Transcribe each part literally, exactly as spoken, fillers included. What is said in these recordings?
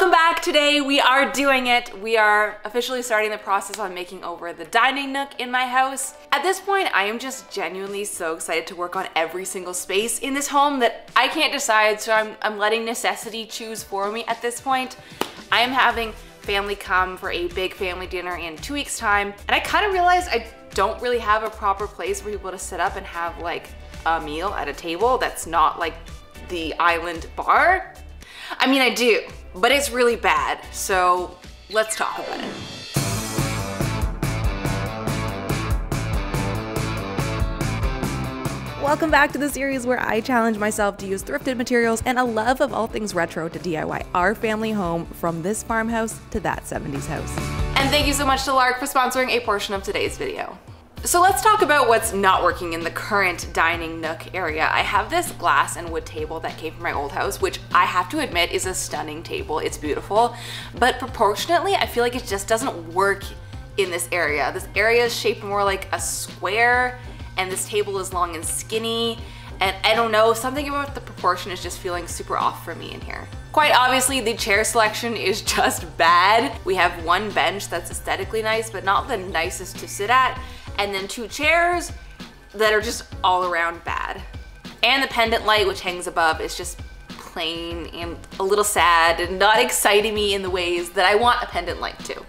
Welcome back. Today we are doing it. We are officially starting the process on making over the dining nook in my house. At this point, I am just genuinely so excited to work on every single space in this home that I can't decide, so I'm, I'm letting necessity choose for me at this point. I am having family come for a big family dinner in two weeks time, and I kind of realized I don't really have a proper place for people to sit up and have like a meal at a table that's not like the island bar. I mean, I do, but it's really bad, so let's talk about it. Welcome back to the series where I challenge myself to use thrifted materials and a love of all things retro to D I Y our family home from this farmhouse to that seventies house. And thank you so much to Larq for sponsoring a portion of today's video. So let's talk about what's not working in the current dining nook area. I have this glass and wood table that came from my old house, which I have to admit is a stunning table. It's beautiful, but proportionately, I feel like it just doesn't work in this area. This area is shaped more like a square, and this table is long and skinny. And I don't know, something about the proportion is just feeling super off for me in here. Quite obviously, the chair selection is just bad. We have one bench that's aesthetically nice, but not the nicest to sit at, and then two chairs that are just all around bad. And the pendant light, which hangs above, is just plain and a little sad and not exciting me in the ways that I want a pendant light to.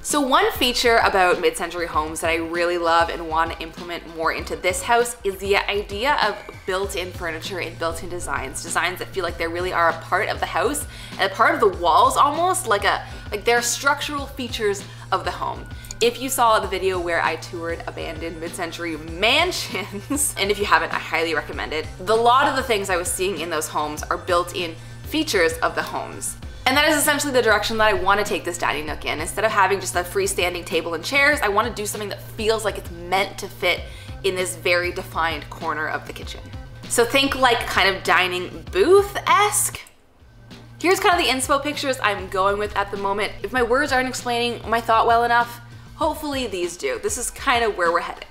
So one feature about mid-century homes that I really love and want to implement more into this house is the idea of built-in furniture and built-in designs. Designs that feel like they really are a part of the house and a part of the walls almost, like a like they're structural features of the home. If you saw the video where I toured abandoned mid-century mansions, and if you haven't, I highly recommend it. The lot of the things I was seeing in those homes are built-in features of the homes. And that is essentially the direction that I want to take this dining nook in. Instead of having just a freestanding table and chairs, I want to do something that feels like it's meant to fit in this very defined corner of the kitchen. So think like kind of dining booth-esque. Here's kind of the inspo pictures I'm going with at the moment. If my words aren't explaining my thought well enough, hopefully these do. This is kind of where we're headed.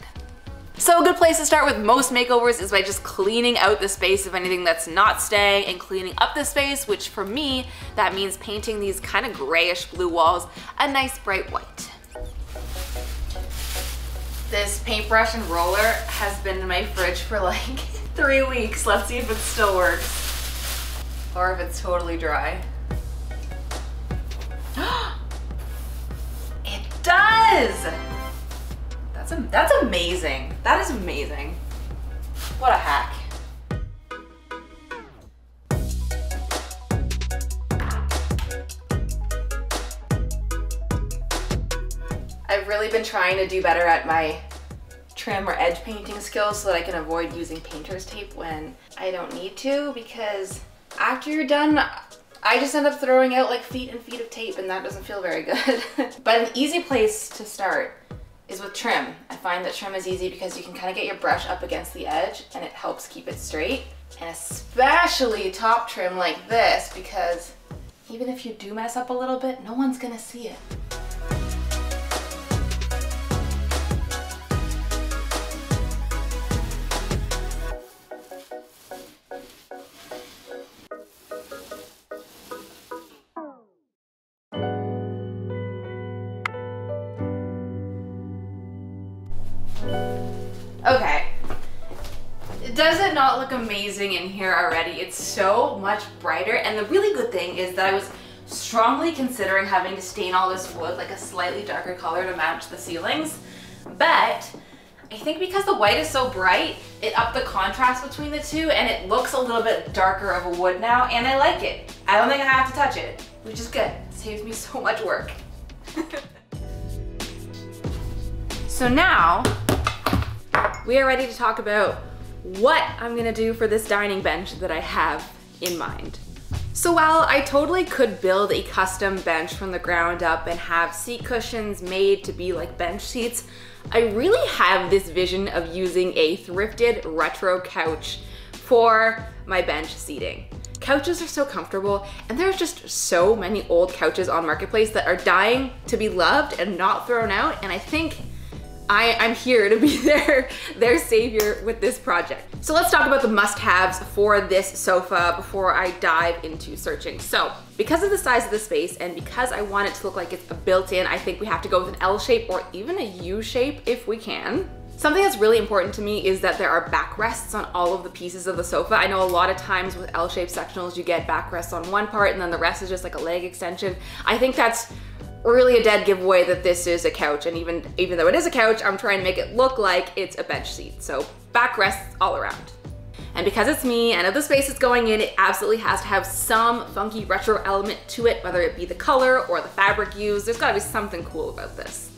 So a good place to start with most makeovers is by just cleaning out the space of anything that's not staying and cleaning up the space, which for me, that means painting these kind of grayish blue walls a nice bright white. This paintbrush and roller has been in my fridge for like three weeks. Let's see if it still works or if it's totally dry. It does! That's amazing. That is amazing. What a hack. I've really been trying to do better at my trim or edge painting skills so that I can avoid using painter's tape when I don't need to, because after you're done, I just end up throwing out like feet and feet of tape, and that doesn't feel very good. But an easy place to start is with trim. I find that trim is easy because you can kind of get your brush up against the edge and it helps keep it straight. And especially top trim like this, because even if you do mess up a little bit, no one's gonna see it. Okay, does it not look amazing in here already? It's so much brighter, and the really good thing is that I was strongly considering having to stain all this wood like a slightly darker color to match the ceilings, but I think because the white is so bright, it upped the contrast between the two and it looks a little bit darker of a wood now, and I like it. I don't think I have to touch it, which is good. It saves me so much work. So now, we are ready to talk about what I'm gonna do for this dining bench that I have in mind. So while I totally could build a custom bench from the ground up and have seat cushions made to be like bench seats, I really have this vision of using a thrifted retro couch for my bench seating. Couches are so comfortable, and there's just so many old couches on Marketplace that are dying to be loved and not thrown out, and I think I, I'm here to be their, their savior with this project. So let's talk about the must-haves for this sofa before I dive into searching. So because of the size of the space and because I want it to look like it's a built-in, I think we have to go with an L shape or even a U shape if we can. Something that's really important to me is that there are backrests on all of the pieces of the sofa. I know a lot of times with L-shaped sectionals, you get backrests on one part and then the rest is just like a leg extension. I think that's really a dead giveaway that this is a couch. And even, even though it is a couch, I'm trying to make it look like it's a bench seat. So backrests all around. And because it's me and of the space it's going in, it absolutely has to have some funky retro element to it, whether it be the color or the fabric used. There's gotta be something cool about this.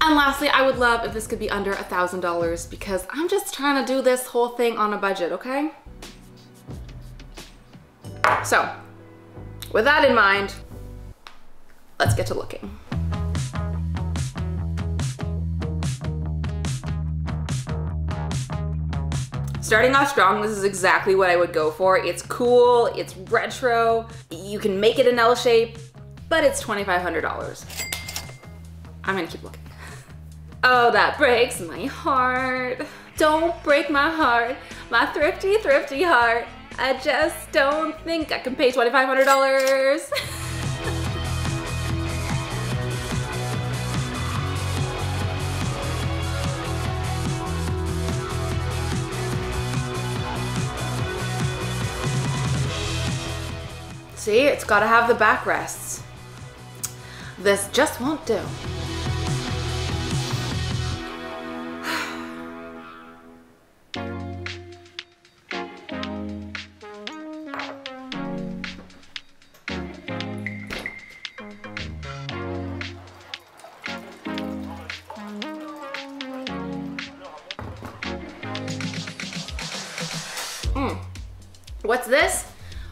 And lastly, I would love if this could be under a thousand dollars, because I'm just trying to do this whole thing on a budget, okay? So, with that in mind, let's get to looking. Starting off strong, this is exactly what I would go for. It's cool, it's retro, you can make it an L shape, but it's twenty-five hundred dollars. I'm gonna keep looking. Oh, that breaks my heart. Don't break my heart, my thrifty, thrifty heart. I just don't think I can pay twenty-five hundred dollars. See, it's gotta have the backrests. This just won't do. What's this?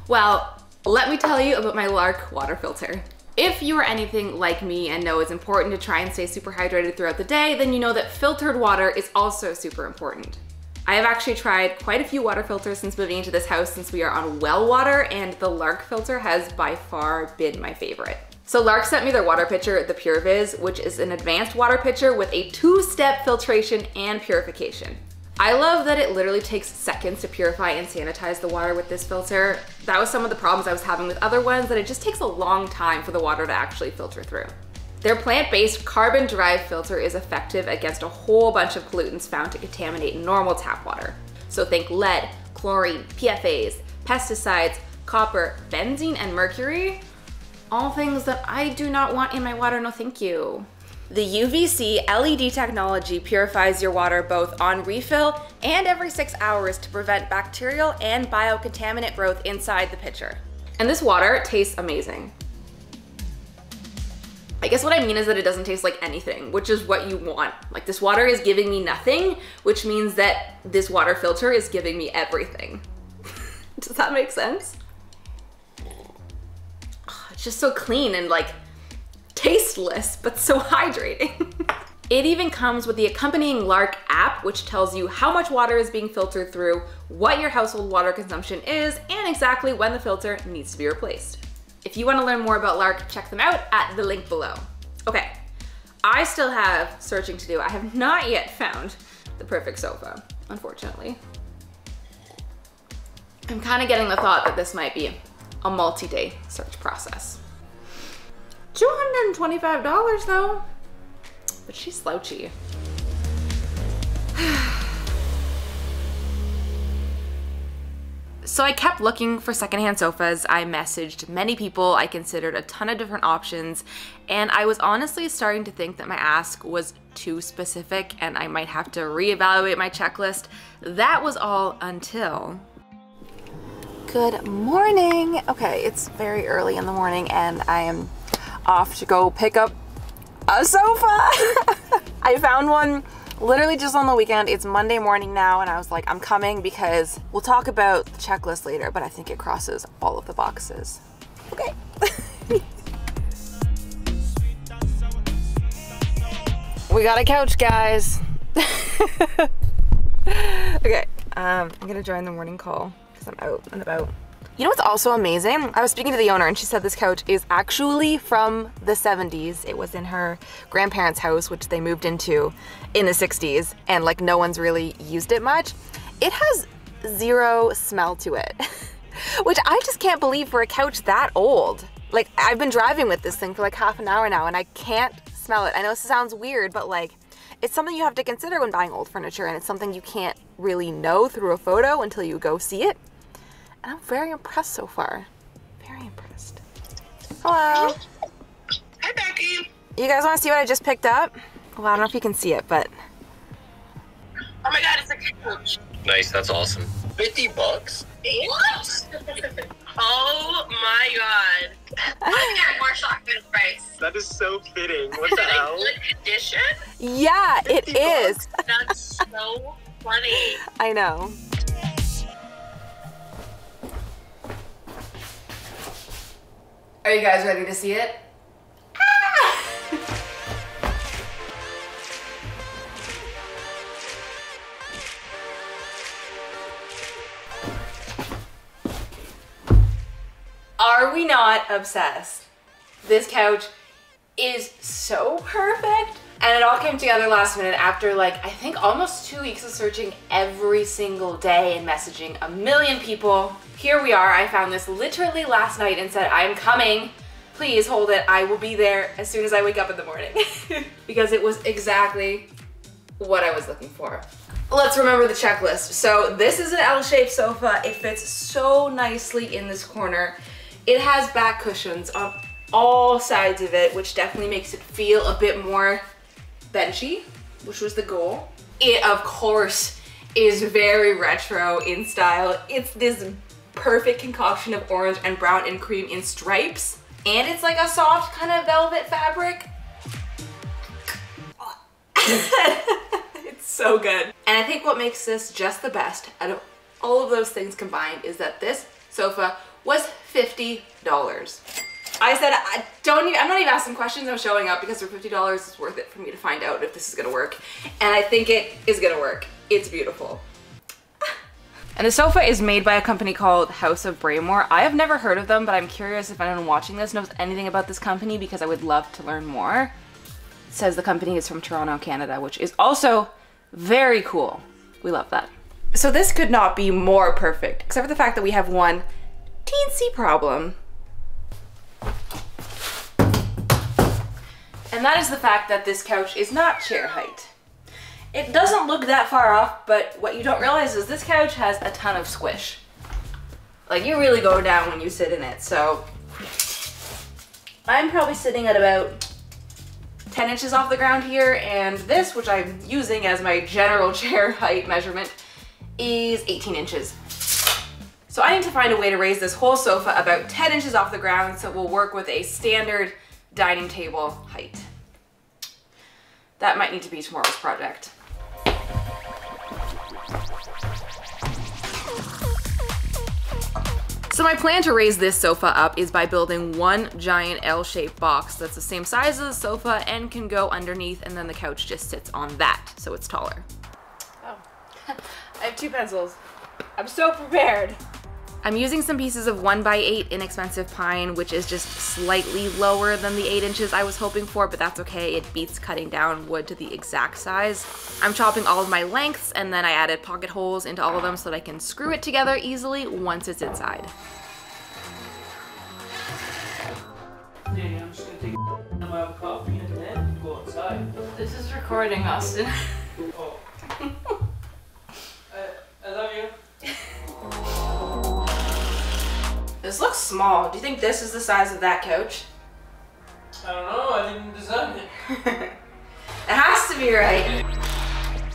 Well, let me tell you about my Larq water filter. If you are anything like me and know it's important to try and stay super hydrated throughout the day, then you know that filtered water is also super important. I have actually tried quite a few water filters since moving into this house, since we are on well water, and the Larq filter has by far been my favorite. So Larq sent me their water pitcher, the PureViz, which is an advanced water pitcher with a two-step filtration and purification. I love that it literally takes seconds to purify and sanitize the water with this filter. That was some of the problems I was having with other ones, that it just takes a long time for the water to actually filter through. Their plant-based carbon-derived filter is effective against a whole bunch of pollutants found to contaminate normal tap water. So think lead, chlorine, P F A S, pesticides, copper, benzene, and mercury. All things that I do not want in my water, no thank you. The U V C L E D technology purifies your water both on refill and every six hours to prevent bacterial and biocontaminant growth inside the pitcher. And this water tastes amazing. I guess what I mean is that it doesn't taste like anything, which is what you want. Like, this water is giving me nothing, which means that this water filter is giving me everything. Does that make sense? Oh, it's just so clean and like tasteless, but so hydrating. It even comes with the accompanying Larq app, which tells you how much water is being filtered through, what your household water consumption is, and exactly when the filter needs to be replaced. If you want to learn more about Larq, check them out at the link below. Okay, I still have searching to do. I have not yet found the perfect sofa, unfortunately. I'm kind of getting the thought that this might be a multi-day search process. two hundred twenty-five dollars though, but she's slouchy. So I kept looking for secondhand sofas. I messaged many people, I considered a ton of different options, and I was honestly starting to think that my ask was too specific and I might have to reevaluate my checklist. That was all until... Good morning. Okay, it's very early in the morning and I am off to go pick up a sofa. I found one literally just on the weekend. It's Monday morning now and I was like, I'm coming, because we'll talk about the checklist later, but I think it crosses all of the boxes. Okay. We got a couch, guys. Okay, um, I'm gonna join the morning call because I'm out and about. You know what's also amazing? I was speaking to the owner and she said this couch is actually from the seventies. It was in her grandparents' house, which they moved into in the sixties, and like no one's really used it much. It has zero smell to it, which I just can't believe for a couch that old. Like, I've been driving with this thing for like half an hour now and I can't smell it. I know this sounds weird, but like, it's something you have to consider when buying old furniture, and it's something you can't really know through a photo until you go see it. And I'm very impressed so far. Very impressed. Hello. Hi, Becky. You guys want to see what I just picked up? Well, I don't know if you can see it, but... Oh my God, it's a couch. Nice, that's awesome. fifty bucks? What? Oh my God. I think I'm more shocked at the price. That is so fitting. What the hell? Good condition? Yeah, it is. That's so funny. I know. Are you guys ready to see it? Are we not obsessed? This couch is so perfect. And it all came together last minute after, like, I think almost two weeks of searching every single day and messaging a million people. Here we are. I found this literally last night and said, I'm coming. Please hold it. I will be there as soon as I wake up in the morning. Because it was exactly what I was looking for. Let's remember the checklist. So this is an L-shaped sofa. It fits so nicely in this corner. It has back cushions on all sides of it, which definitely makes it feel a bit more benchy, which was the goal. It, of course, is very retro in style. It's this perfect concoction of orange and brown and cream in stripes. And it's like a soft kind of velvet fabric. It's so good. And I think what makes this just the best out of all of those things combined is that this sofa was fifty dollars. I said, I don't even, I'm not even asking questions, I'm showing up because for fifty dollars it's worth it for me to find out if this is gonna work. And I think it is gonna work. It's beautiful. And the sofa is made by a company called House of Braymore. I have never heard of them, but I'm curious if anyone watching this knows anything about this company because I would love to learn more. It says the company is from Toronto, Canada, which is also very cool. We love that. So this could not be more perfect, except for the fact that we have one teensy problem. And that is the fact that this couch is not chair height. It doesn't look that far off, but what you don't realize is this couch has a ton of squish. Like, you really go down when you sit in it, so... I'm probably sitting at about ten inches off the ground here, and this, which I'm using as my general chair height measurement, is eighteen inches. So I need to find a way to raise this whole sofa about ten inches off the ground so it will work with a standard dining table height. That might need to be tomorrow's project. So my plan to raise this sofa up is by building one giant L-shaped box that's the same size as the sofa and can go underneath, and then the couch just sits on that, so it's taller. Oh, I have two pencils. I'm so prepared. I'm using some pieces of one by eight inexpensive pine, which is just slightly lower than the eight inches I was hoping for, but that's okay. It beats cutting down wood to the exact size. I'm chopping all of my lengths, and then I added pocket holes into all of them so that I can screw it together easily once it's inside. Yeah, I'm just gonna take a cup of coffee and then go outside. This is recording, Austin. Oh. I, I love you. This looks small. Do you think this is the size of that couch? I don't know. I didn't design it. It has to be right.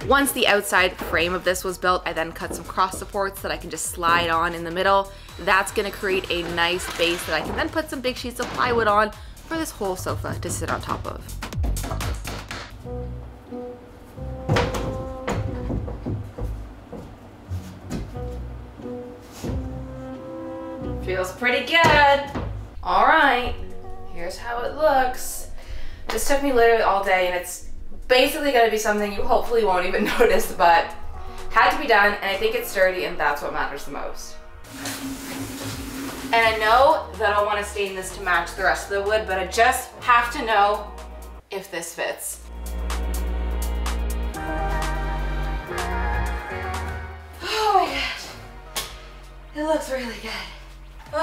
Once the outside frame of this was built, I then cut some cross supports that I can just slide on in the middle. That's going to create a nice base that I can then put some big sheets of plywood on for this whole sofa to sit on top of. Feels pretty good. All right, here's how it looks. This took me literally all day, and it's basically gonna be something you hopefully won't even notice, but had to be done, and I think it's sturdy, and that's what matters the most. And I know that I'll wanna stain this to match the rest of the wood, but I just have to know if this fits. Oh my gosh. It looks really good.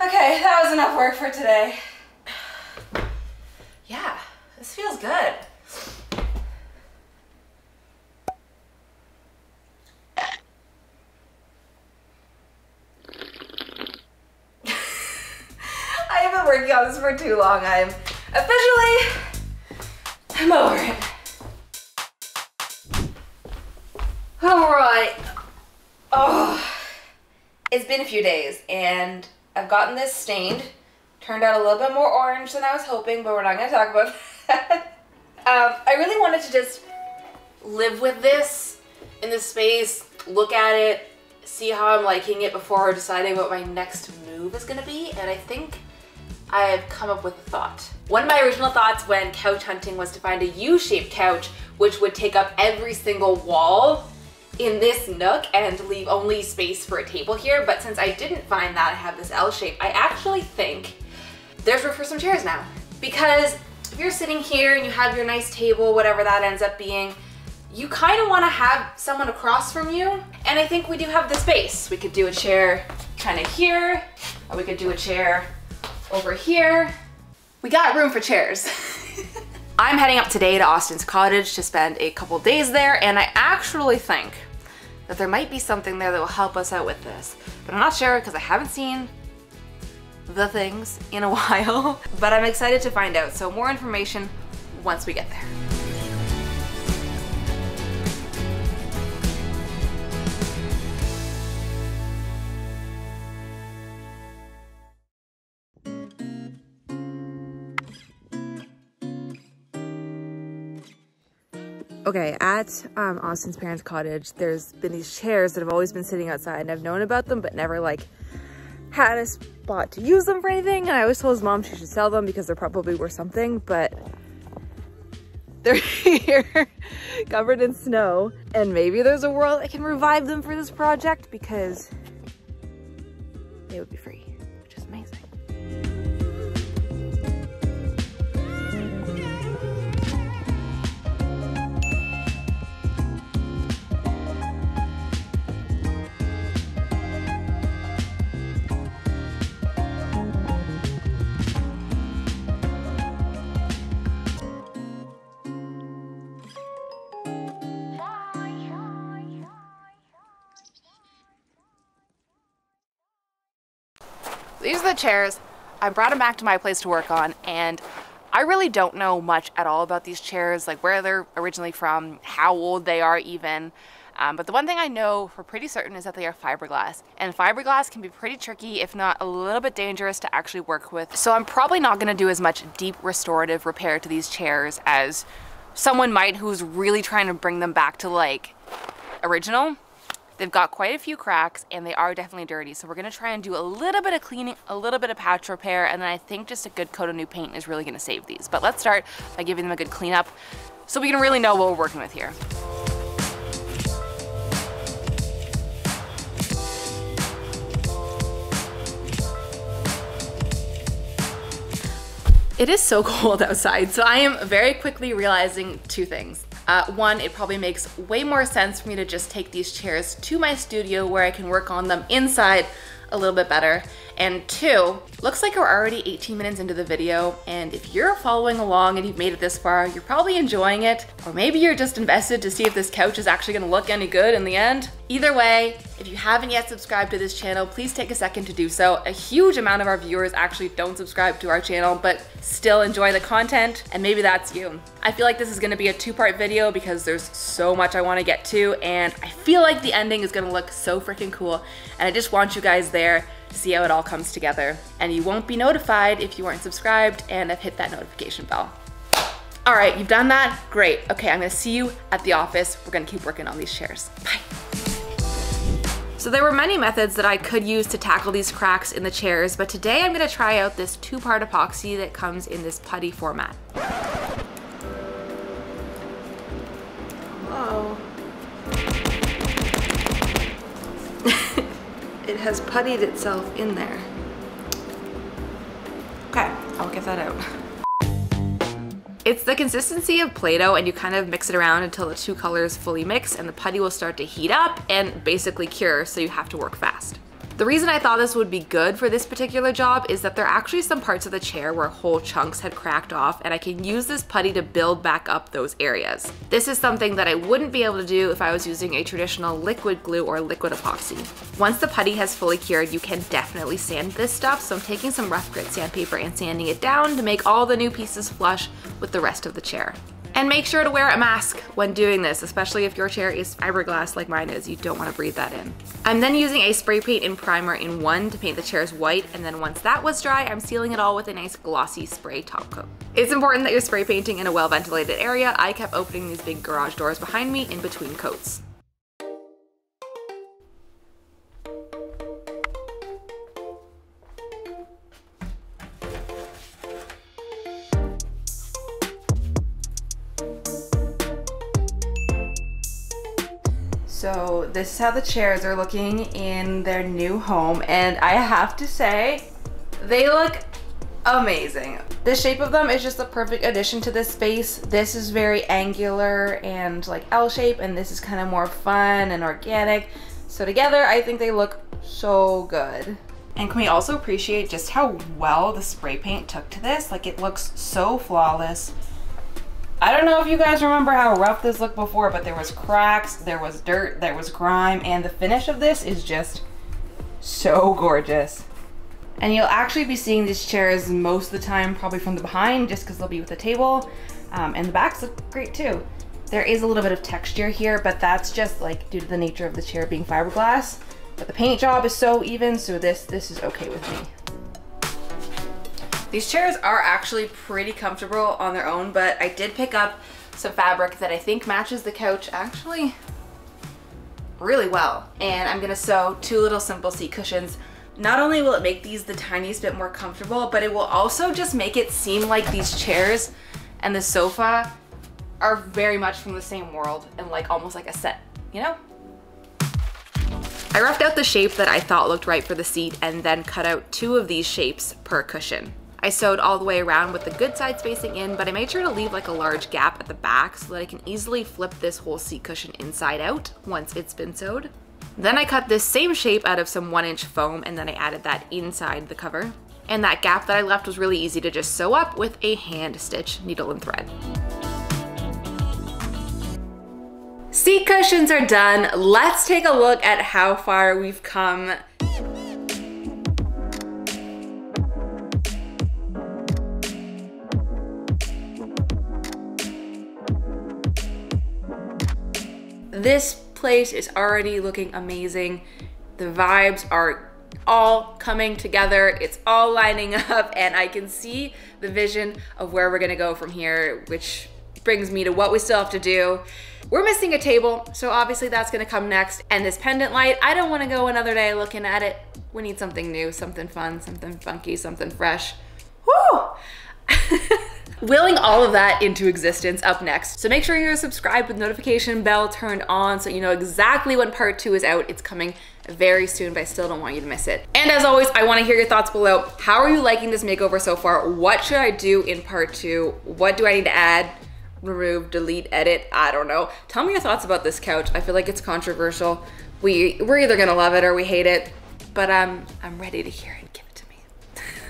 Okay, that was enough work for today. Yeah, this feels good. I've been working on this for too long. I'm officially, I'm over it. Alright, oh, it's been a few days and I've gotten this stained. Turned out a little bit more orange than I was hoping, but we're not going to talk about that. um, I really wanted to just live with this in this space, look at it, see how I'm liking it before deciding what my next move is going to be, and I think I've come up with a thought. One of my original thoughts when couch hunting was to find a U-shaped couch which would take up every single wall in this nook and leave only space for a table here, but since I didn't find that, I have this L shape. I actually think there's room for some chairs now, because if you're sitting here and you have your nice table, whatever that ends up being, you kind of want to have someone across from you, and I think we do have the space. We could do a chair kind of here, or we could do a chair over here. We got room for chairs. I'm heading up today to Austin's cottage to spend a couple days there, and I actually think that there might be something there that will help us out with this. But I'm not sure because I haven't seen the things in a while. But I'm excited to find out, so more information once we get there. Okay, at um, Austin's parents' cottage, there's been these chairs that have always been sitting outside, and I've known about them, but never like had a spot to use them for anything. And I always told his mom she should sell them because they're probably worth something, but they're here covered in snow. And maybe there's a world I can revive them for this project because they would be free. These are the chairs. I brought them back to my place to work on, and I really don't know much at all about these chairs, like where they're originally from, how old they are even. Um, but the one thing I know for pretty certain is that they are fiberglass, and fiberglass can be pretty tricky, if not a little bit dangerous to actually work with. So I'm probably not gonna do as much deep restorative repair to these chairs as someone might who's really trying to bring them back to like original. They've got quite a few cracks and they are definitely dirty. So we're gonna try and do a little bit of cleaning, a little bit of patch repair, and then I think just a good coat of new paint is really gonna save these. But let's start by giving them a good cleanup so we can really know what we're working with here. It is so cold outside, so I am very quickly realizing two things. Uh, one, it probably makes way more sense for me to just take these chairs to my studio where I can work on them inside a little bit better. And two, looks like we're already eighteen minutes into the video, and if you're following along and you've made it this far, you're probably enjoying it, or maybe you're just invested to see if this couch is actually gonna look any good in the end. Either way, if you haven't yet subscribed to this channel, please take a second to do so. A huge amount of our viewers actually don't subscribe to our channel, but still enjoy the content, and maybe that's you. I feel like this is gonna be a two-part video because there's so much I wanna get to, and I feel like the ending is gonna look so freaking cool, and I just want you guys there to see how it all comes together. And you won't be notified if you aren't subscribed and I've hit that notification bell. All right, you've done that? Great. Okay, I'm gonna see you at the office. We're gonna keep working on these chairs. Bye. So there were many methods that I could use to tackle these cracks in the chairs, but today I'm gonna try out this two-part epoxy that comes in this putty format. Hello. It has puttied itself in there. Okay, I'll get that out. It's the consistency of Play-Doh, and you kind of mix it around until the two colors fully mix and the putty will start to heat up and basically cure, so you have to work fast. The reason I thought this would be good for this particular job is that there are actually some parts of the chair where whole chunks had cracked off, and I can use this putty to build back up those areas. This is something that I wouldn't be able to do if I was using a traditional liquid glue or liquid epoxy. Once the putty has fully cured, you can definitely sand this stuff, so I'm taking some rough grit sandpaper and sanding it down to make all the new pieces flush with the rest of the chair. And make sure to wear a mask when doing this, especially if your chair is fiberglass like mine is. You don't want to breathe that in. I'm then using a spray paint and primer in one to paint the chairs white, and then once that was dry, I'm sealing it all with a nice glossy spray top coat. It's important that you're spray painting in a well-ventilated area. I kept opening these big garage doors behind me in between coats. So this is how the chairs are looking in their new home, and I have to say, they look amazing. The shape of them is just the perfect addition to this space. This is very angular and like L-shape, and this is kind of more fun and organic. So together, I think they look so good. And can we also appreciate just how well the spray paint took to this? Like, it looks so flawless. I don't know if you guys remember how rough this looked before, but there was cracks, there was dirt, there was grime, and the finish of this is just so gorgeous. And you'll actually be seeing these chairs most of the time probably from the behind, just because they'll be with the table, um, and the backs look great too. There is a little bit of texture here, but that's just like due to the nature of the chair being fiberglass. But the paint job is so even, so this, this is okay with me. These chairs are actually pretty comfortable on their own, but I did pick up some fabric that I think matches the couch actually really well. And I'm gonna sew two little simple seat cushions. Not only will it make these the tiniest bit more comfortable, but it will also just make it seem like these chairs and the sofa are very much from the same world and like almost like a set, you know? I roughed out the shape that I thought looked right for the seat and then cut out two of these shapes per cushion. I sewed all the way around with the good side spacing in, but I made sure to leave like a large gap at the back so that I can easily flip this whole seat cushion inside out once it's been sewed. Then I cut this same shape out of some one inch foam, and then I added that inside the cover. And that gap that I left was really easy to just sew up with a hand stitch, needle and thread. Seat cushions are done. Let's take a look at how far we've come. This place is already looking amazing. The vibes are all coming together. It's all lining up, and I can see the vision of where we're gonna go from here, which brings me to what we still have to do. We're missing a table, so obviously that's gonna come next. And this pendant light, I don't wanna go another day looking at it. We need something new, something fun, something funky, something fresh. Woo! Willing all of that into existence up next. So make sure you're subscribed with notification bell turned on so you know exactly when part two is out. It's coming very soon, but I still don't want you to miss it. And as always, I want to hear your thoughts below. How are you liking this makeover so far? What should I do in part two? What do I need to add, remove, delete, edit? I don't know. Tell me your thoughts about this couch. I feel like it's controversial. We, we're either going to love it or we hate it, but um, I'm ready to hear it. Give it to me.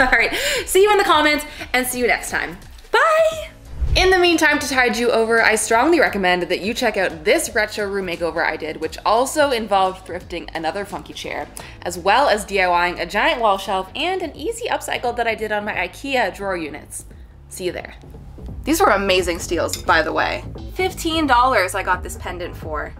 All right, see you in the comments and see you next time. Bye! In the meantime, to tide you over, I strongly recommend that you check out this retro room makeover I did, which also involved thrifting another funky chair, as well as DIYing a giant wall shelf and an easy upcycle that I did on my IKEA drawer units. See you there. These were amazing steals, by the way. fifteen dollars I got this pendant for.